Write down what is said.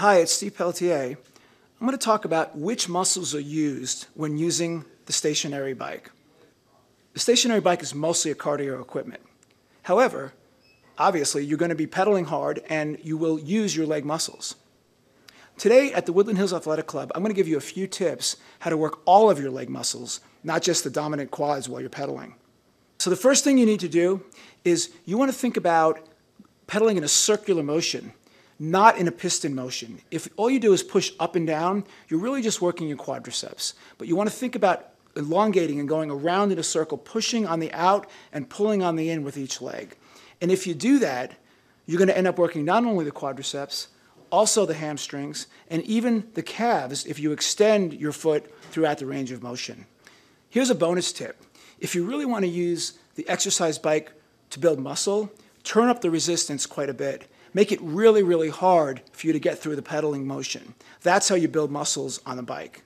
Hi, it's Steve Pelletier. I'm going to talk about which muscles are used when using the stationary bike. The stationary bike is mostly a cardio equipment. However, obviously, you're going to be pedaling hard and you will use your leg muscles. Today at the Woodland Hills Athletic Club, I'm going to give you a few tips how to work all of your leg muscles, not just the dominant quads while you're pedaling. So the first thing you need to do is you want to think about pedaling in a circular motion, not in a piston motion. If all you do is push up and down, you're really just working your quadriceps. But you want to think about elongating and going around in a circle, pushing on the out and pulling on the in with each leg. And if you do that, you're going to end up working not only the quadriceps, also the hamstrings, and even the calves if you extend your foot throughout the range of motion. Here's a bonus tip. If you really want to use the exercise bike to build muscle, turn up the resistance quite a bit. Make it really, really hard for you to get through the pedaling motion. That's how you build muscles on the bike.